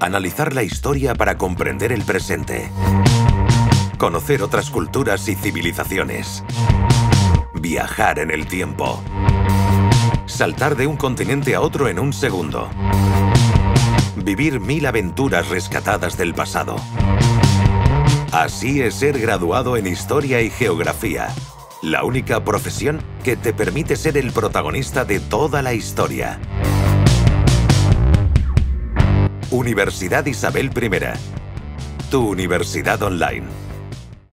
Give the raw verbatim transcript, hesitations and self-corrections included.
Analizar la historia para comprender el presente. Conocer otras culturas y civilizaciones. Viajar en el tiempo. Saltar de un continente a otro en un segundo. Vivir mil aventuras rescatadas del pasado. Así es ser graduado en Historia y Geografía, la única profesión que te permite ser el protagonista de toda la historia. Universidad Isabel primera, tu universidad online.